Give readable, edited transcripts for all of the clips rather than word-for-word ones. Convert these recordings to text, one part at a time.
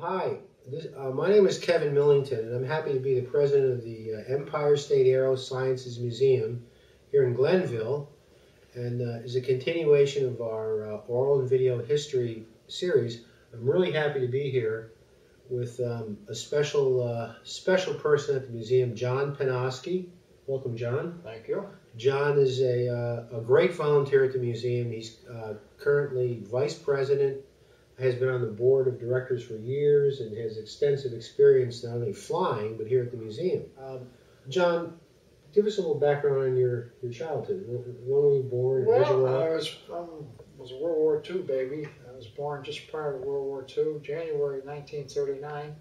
Hi, my name is Kevin Millington, and I'm happy to be the president of the Empire State Aerosciences Museum here in Glenville, and as a continuation of our oral and video history series, I'm really happy to be here with a special person at the museum, John Panoski. Welcome, John. Thank you. John is a great volunteer at the museum. He's currently vice president, has been on the board of directors for years, and has extensive experience not only flying, but here at the museum. John, give us a little background on your childhood. When were you born? Well, I was a World War II baby. I was born just prior to World War II, January 1939.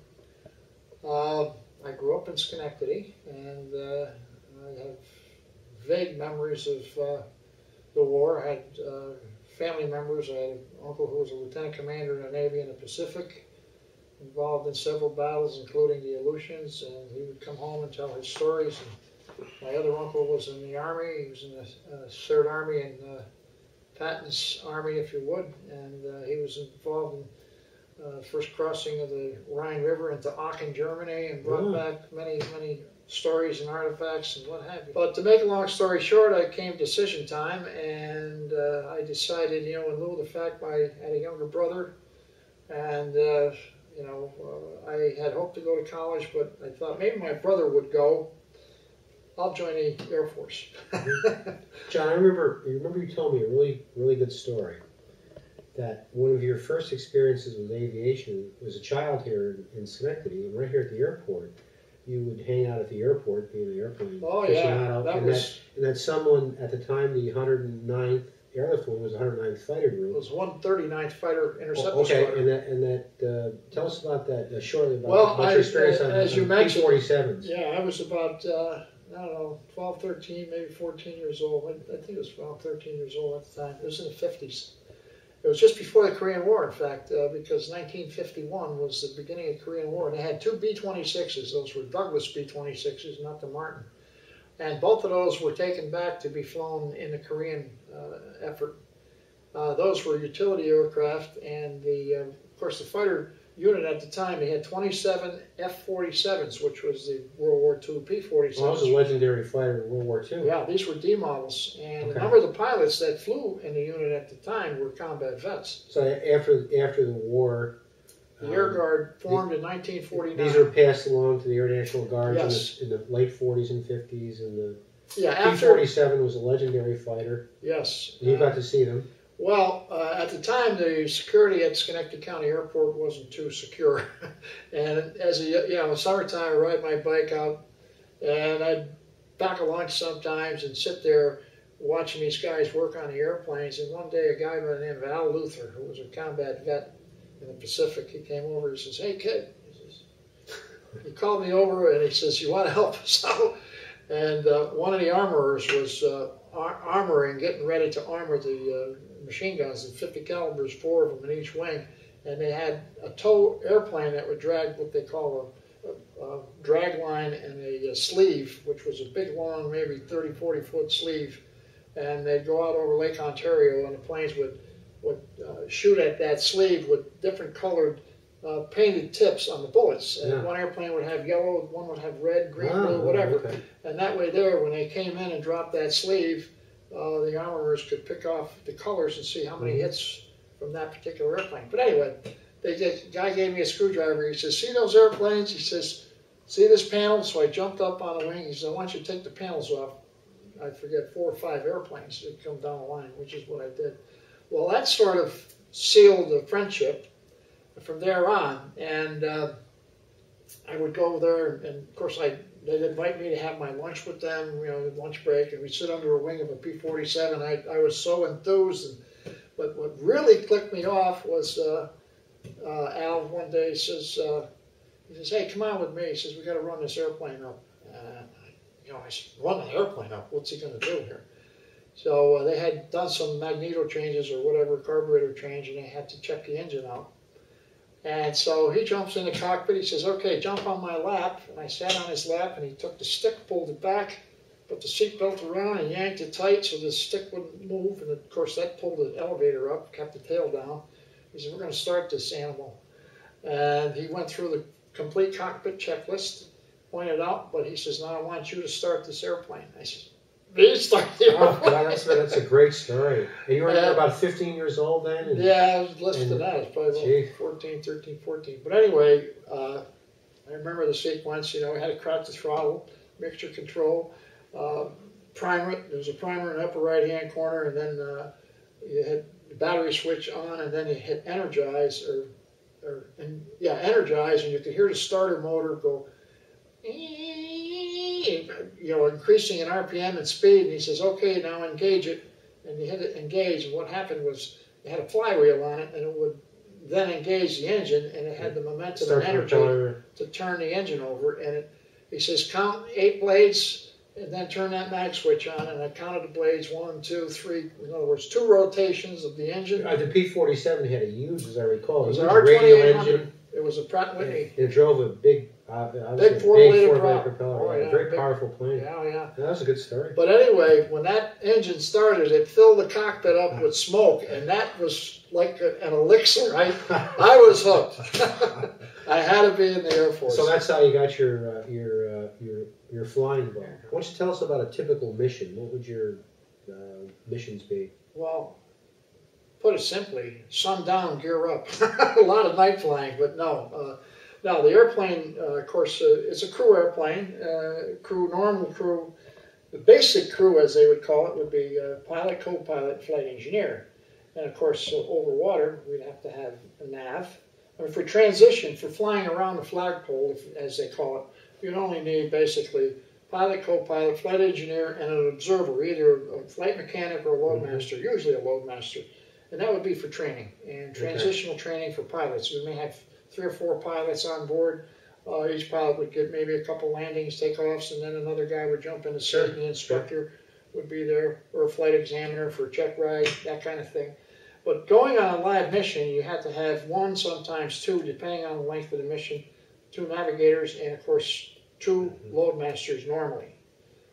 I grew up in Schenectady, and I have vague memories of the war. I had family members. I had an uncle who was a lieutenant commander in the Navy in the Pacific, involved in several battles, including the Aleutians, and he would come home and tell his stories. And my other uncle was in the Army. He was in the 3rd Army and Patton's Army, if you would, and he was involved in the first crossing of the Rhine River into Aachen, Germany, and brought back many stories and artifacts and what have you. But to make a long story short, I came decision time, and I decided, you know, in lieu of the fact I had a younger brother, and you know, I had hoped to go to college, but I thought maybe my brother would go. I'll join the Air Force. John, I remember you told me a really good story that one of your first experiences with aviation was a child here in Schenectady, and right here at the airport. You would hang out at the airport, being an airplane. Oh, yeah. And that someone, at the time, the 109th Airlift Wing was the 109th Fighter Group. It was 139th Fighter Interceptor. Oh, okay, fighter. and tell us about that shortly, about your experience on P-47s. Yeah, I was about, I don't know, 12, 13, maybe 14 years old. I think it was 12, 13 years old at the time. It was in the 50s. It was just before the Korean War, in fact, because 1951 was the beginning of the Korean War. And they had two B-26s. Those were Douglas B-26s, not the Martin. And both of those were taken back to be flown in the Korean effort. Those were utility aircraft. And, of course, the fighter unit at the time, they had 27 F-47s, which was the World War II P-47s. Well, that was a legendary fighter in World War II. Yeah, these were D models. And okay. A number of the pilots that flew in the unit at the time were combat vets. So after the war... The Air Guard formed in 1949. These were passed along to the Air National Guard, yes, in the late 40s and 50s. And the P-47 was a legendary fighter. Yes. And you got to see them. Well, at the time, the security at Schenectady County Airport wasn't too secure, and as summertime, I ride my bike out, and I'd pack a lunch sometimes and sit there watching these guys work on the airplanes. And one day, a guy by the name of Al Luther, who was a combat vet in the Pacific, he came over. He says, "Hey, kid," he called me over, and he says, "You want to help us out?" And one of the armorers was armoring, getting ready to armor the machine guns, and 50 calibers, 4 of them in each wing, and they had a tow airplane that would drag what they call a drag line and a sleeve, which was a big, long, maybe 30, 40-foot sleeve, and they'd go out over Lake Ontario, and the planes would shoot at that sleeve with different colored painted tips on the bullets, and one airplane would have yellow, one would have red, green, blue, whatever, okay. And that way there, when they came in and dropped that sleeve, the armorers could pick off the colors and see how many hits from that particular airplane. But anyway, the guy gave me a screwdriver. He says, "See those airplanes?" He says, "See this panel?" So I jumped up on the wing. He says, "I want you to take the panels off." I forget, 4 or 5 airplanes that come down the line, which is what I did. Well, that sort of sealed the friendship from there on. And I would go there, and of course they'd invite me to have my lunch with them, you know, lunch break, and we'd sit under a wing of a P-47. I was so enthused. But what really clicked me off was Al one day says, he says, "Hey, come on with me." He says, "We got to run this airplane up." You know, I said, "Run the airplane up? What's he going to do here?" So they had done some magneto changes or whatever, carburetor change, and they had to check the engine out. And so he jumps in the cockpit, he says, "Okay, jump on my lap." And I sat on his lap, and he took the stick, pulled it back, put the seat belt around, and yanked it tight so the stick wouldn't move. And of course, that pulled the elevator up, kept the tail down. He said, "We're going to start this animal." And he went through the complete cockpit checklist, pointed out, but he says, now I want you to start this airplane. I said, me start the airplane? Oh, that's a great story. And you were about 15 years old then? And, yeah, I was less than that. I was probably about 13, 14. But anyway, I remember the sequence, you know, we had to crack the throttle, mixture control, primer, there was a primer in the upper right-hand corner, and then you had the battery switch on, and then you hit energize, or energize, and you could hear the starter motor go, you know, increasing in RPM and speed, and he says, okay, now engage it, and you hit it engage, and what happened was, it had a flywheel on it, and it would then engage the engine, and it had the momentum and energy to turn the engine over, and it, he says, count 8 blades, and then turn that mag switch on, and I counted the blades, 1, 2, 3, in other words, 2 rotations of the engine. The P-47 had a huge, as I recall, it was an R2800 engine. It was a Pratt & Whitney. It drove a big 4-liter propeller. Oh, yeah, very powerful plane. Yeah, yeah. That was a good story. But anyway, when that engine started, it filled the cockpit up with smoke, and that was like an elixir. I was hooked. I had to be in the Air Force. So that's how you got your flying bug. Why don't you tell us about a typical mission? What would your missions be? Well, put it simply, sun down, gear up. A lot of night flying, but no. Now, the airplane, of course, it's a crew airplane. Normal crew, the basic crew, as they would call it, would be pilot, co-pilot, flight engineer. And, of course, over water, we'd have to have a nav. Or for transition, for flying around the flagpole, as they call it, you'd only need, basically, pilot, co-pilot, flight engineer, and an observer, either a flight mechanic or a loadmaster, usually a loadmaster. And that would be for training, and transitional training for pilots. We may have 3 or 4 pilots on board. Each pilot would get maybe a couple landings, takeoffs, and then another guy would jump in the seat, and the instructor would be there, or a flight examiner for a check ride, that kind of thing. But going on a live mission, you had to have 1, sometimes 2, depending on the length of the mission, 2 navigators, and of course 2 loadmasters normally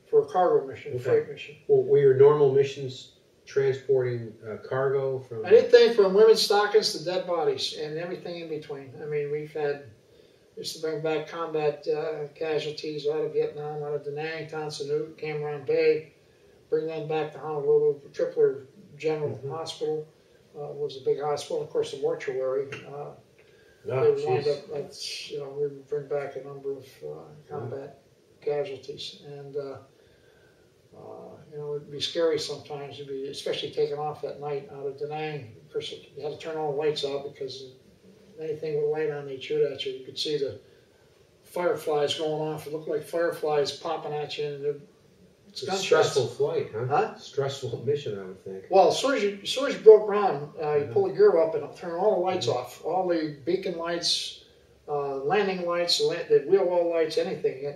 for a cargo mission, a freight mission. Well, were your normal missions transporting cargo from... Anything from women's stockings to dead bodies and everything in between. I mean, we've had, used to bring back combat casualties out of Vietnam, out of Da Nang, Cam Ranh Bay, bring them back to Honolulu. The Tripler General Hospital was a big hospital. Of course, the mortuary. They wound up, you know, we bring back a number of combat casualties. And... you know, it'd be scary sometimes. It'd be especially taken off at night out of Da Nang. Of course, you had to turn all the lights out because anything with light on, they'd shoot at you. You could see the fireflies going off. It looked like fireflies popping at you. And it's a stressful flight, huh? Stressful mission, I would think. Well, as soon as you broke ground, you pull the gear up and it'll turn all the lights off. All the beacon lights, landing lights, the wheel well lights, anything.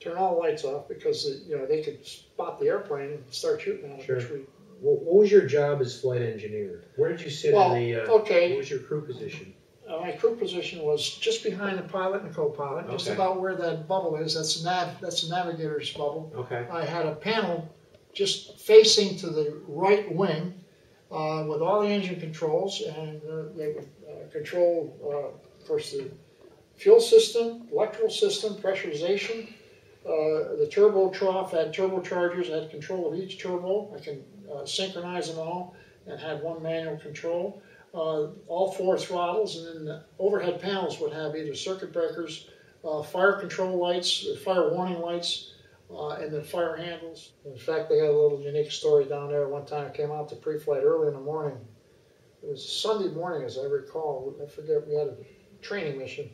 Turn all the lights off because, you know, they could spot the airplane and start shooting at it. Well, what was your job as flight engineer? Where did you sit in the... What was your crew position? My crew position was just behind the pilot and the co-pilot, just about where that bubble is. That's the navigator's bubble. I had a panel just facing to the right wing with all the engine controls, and they would control, of course, the fuel system, electrical system, pressurization. The turbo trough had turbochargers. I had control of each turbo. I can synchronize them all and had one manual control. All 4 throttles, and then the overhead panels would have either circuit breakers, fire control lights, fire warning lights, and then fire handles. In fact, they had a little unique story down there. One time I came out to pre-flight early in the morning. It was Sunday morning, as I recall. I forget, we had a training mission.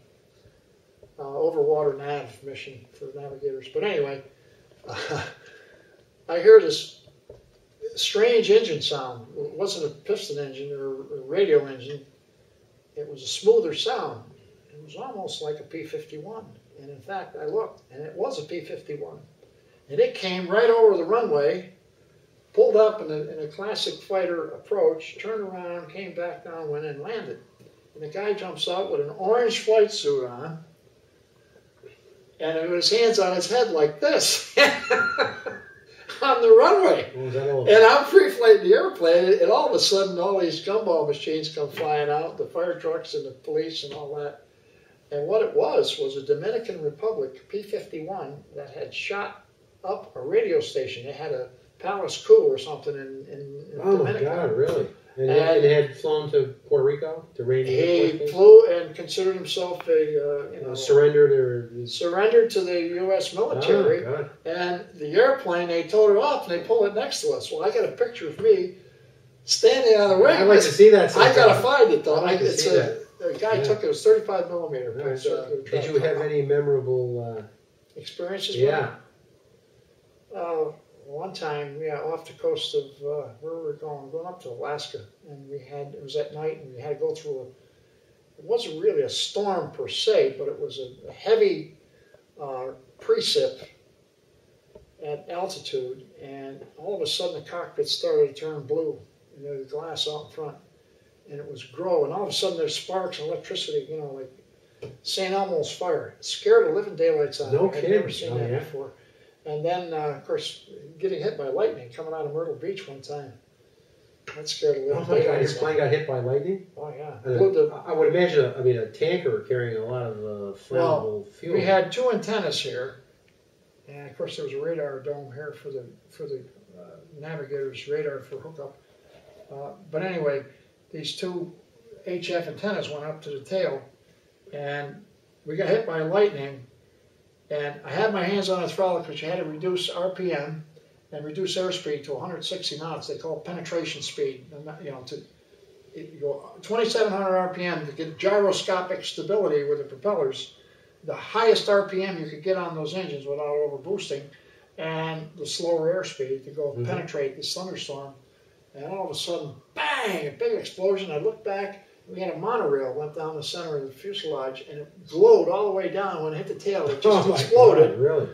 Over water nav mission for navigators. But anyway, I hear this strange engine sound. It wasn't a piston engine or a radio engine. It was a smoother sound. It was almost like a P-51. And in fact, I looked, and it was a P-51. And it came right over the runway, pulled up in a classic fighter approach, turned around, came back down, went in, landed. And the guy jumps out with an orange flight suit on, and with his hands on his head like this. on the runway. And I'm free-flying the airplane, and all of a sudden, all these gumball machines come flying out, the fire trucks and the police and all that. And what it was a Dominican Republic P-51 that had shot up a radio station. They had a palace coup or something in Dominica. Oh, my God, really? And he had flown to Puerto Rico to raid. He flew and considered himself a surrendered to the U.S. military. Oh, and the airplane, they towed it off and they pulled it next to us. Well, I got a picture of me standing on the wing. I'd like to see that. Sometime. I gotta find it though. The guy took it. It was 35 millimeter. Right, so did you have any memorable experiences? Yeah. One time, off the coast of, where were we going? Going up to Alaska, and it was at night, and we had to go through it wasn't really a storm per se, but it was a heavy precip at altitude, and all of a sudden the cockpit started to turn blue, and there was glass out in front, and it was growing. All of a sudden there's sparks and electricity, like St. Elmo's fire. It scared the living daylights out of me. No kidding. I've never seen that before. And then, of course, getting hit by lightning coming out of Myrtle Beach one time. That scared a little bit. Oh, my God, his plane got hit by lightning? Oh, yeah. I would imagine, a tanker carrying a lot of flammable fuel. We had two antennas here. And, of course, there was a radar dome here for the navigator's radar for hookup. But anyway, these two HF antennas went up to the tail. And we got hit by lightning. And I had my hands on the throttle because you had to reduce RPM and reduce airspeed to 160 knots. They call it penetration speed. You go 2,700 RPM to get gyroscopic stability with the propellers. The highest RPM you could get on those engines without overboosting, and the slower airspeed to go penetrate this thunderstorm. And all of a sudden, bang! A big explosion. I looked back. We had a monorail went down the center of the fuselage, and it glowed all the way down. When it hit the tail, it just exploded. God, really?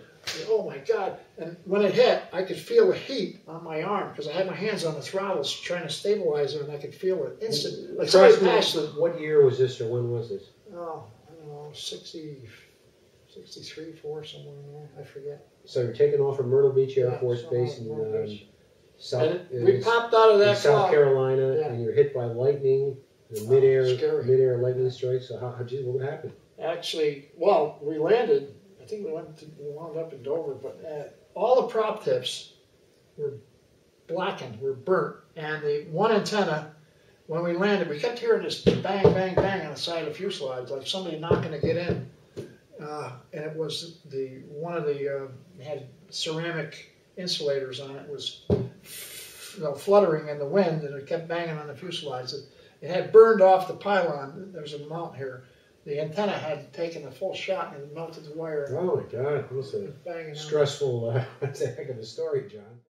Oh, my God. And when it hit, I could feel the heat on my arm because I had my hands on the throttles trying to stabilize it, and I could feel it instantly. Like what year was this, or when was this? Oh, I don't know, 63, 4, somewhere in there. I forget. So you're taking off from Myrtle Beach Air Force Base in South Carolina, and you're hit by lightning. The mid-air lightning strike. So what happened? Actually, we landed. I think we wound up in Dover, but all the prop tips were blackened, were burnt, and the one antenna. When we landed, we kept hearing this bang, bang, bang on the side of the fuselage, like somebody knocking to get in. And it was had ceramic insulators on it. It was fluttering in the wind, and it kept banging on the fuselage. It had burned off the pylon. There's a mount here. The antenna had taken a full shot and melted the wire. Oh, my God. That was a stressful, that's a heck of a story, John.